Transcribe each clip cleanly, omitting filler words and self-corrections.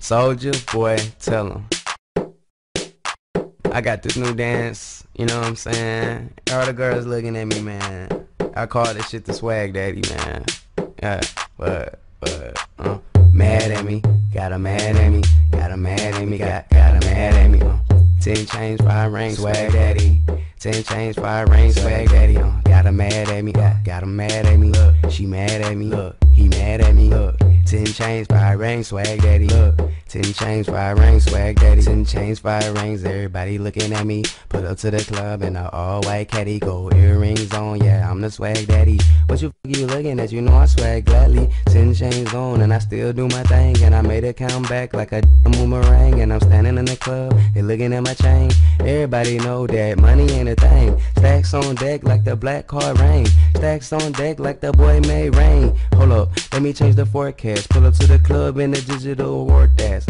Soulja Boy, tell him. I got this new dance, you know what I'm saying? All the girls looking at me, man. I call this shit the Swagg Daddy, man. Yeah, what, mad at me, got 'em mad at me, got 'em mad at me, got 'em mad at me, 10 chains, 5 rings, Swagg Daddy. 10 chains, 5 rings, Swagg Daddy. Got 'em mad at me, got 'em mad at me. Look, she mad at me, look, he mad at me. Look, 10 chains, 5 rings, Swagg Daddy. Look, 10 chains, 5 rings, Swagg Daddy. 10 chains, 5 rings, everybody looking at me. Put up to the club in a all-white caddy, gold earrings on, yeah, I'm the Swagg Daddy. What you f*** you looking at? You know I swag gladly. 10 chains on and I still do my thing, and I made it come back like a boomerang. And I'm standing in the club, they looking at my chain. Everybody know that money ain't a thing. Stacks on deck like the black card rain. Stacks on deck like the boy made rain. Hold up, let me change the forecast. Pull up to the club in the digital award desk.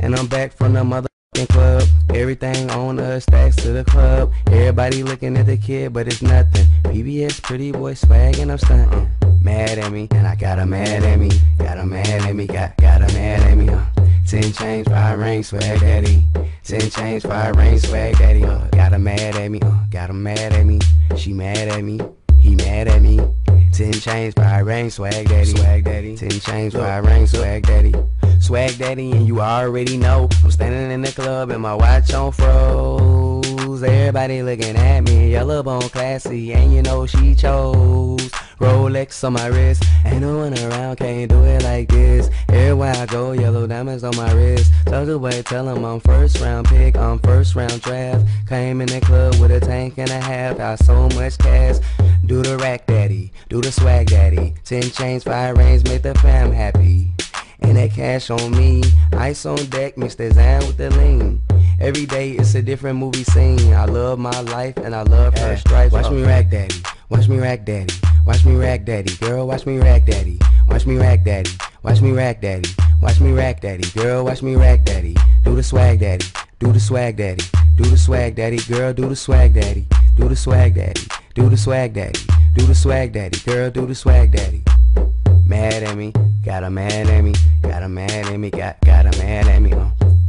And I'm back from the motherfucking club. Everything on us, stacks to the club. Everybody looking at the kid, but it's nothing. PBS, pretty boy, swag, and I'm stunting. Mad at me, and I got 'em mad at me. Got 'em mad at me, got 'em mad at me. 10 chains, 5 rings, Swagg Daddy. 10 chains, 5 rings, Swagg Daddy. Got 'em mad at me, got 'em mad at me. She mad at me, he mad at me. 10 chains, 5 rings, Swagg Daddy. Swagg Daddy. 10 chains, 5 rings, Swagg Daddy. Swagg Daddy, and you already know. I'm standing in the club and my watch on froze. Everybody looking at me, yellow bone classy, and you know she chose. Rolex on my wrist, ain't no one around, can't do it like this. Everywhere I go, yellow diamonds on my wrist. Soulja Boy, tell him I'm first round pick, I'm first round draft. Came in the club with a tank and a half, got so much cash. Do the rack daddy, do the swag daddy. 10 chains, 5 rings, make the fam happy. And that cash on me, ice on deck, Mr. Zan with the lean. Every day it's a different movie scene. I love my life and I love her stripes. Watch me rack daddy, watch me rack daddy. Watch me rack daddy, girl, watch me rack daddy. Watch me rack daddy, watch me rack daddy. Watch me rack daddy, girl, watch me rack daddy. Do the swag daddy, do the swag daddy. Do the swag daddy, girl, do the swag daddy. Do the swag daddy, do the swag daddy. Do the swag daddy, girl, do the swag daddy. Mad at me, got 'em mad at me. Got 'em mad at me, got 'em mad at me.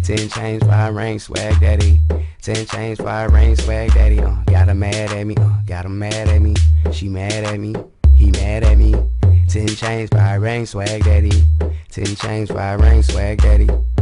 10 chains, 5 rings, Swagg Daddy. 10 chains, 5 rings, Swagg Daddy. Got 'em mad at me, got 'em mad at me. She mad at me, he mad at me. 10 chains, 5 rings, Swagg Daddy. 10 chains, 5 rings, Swagg Daddy.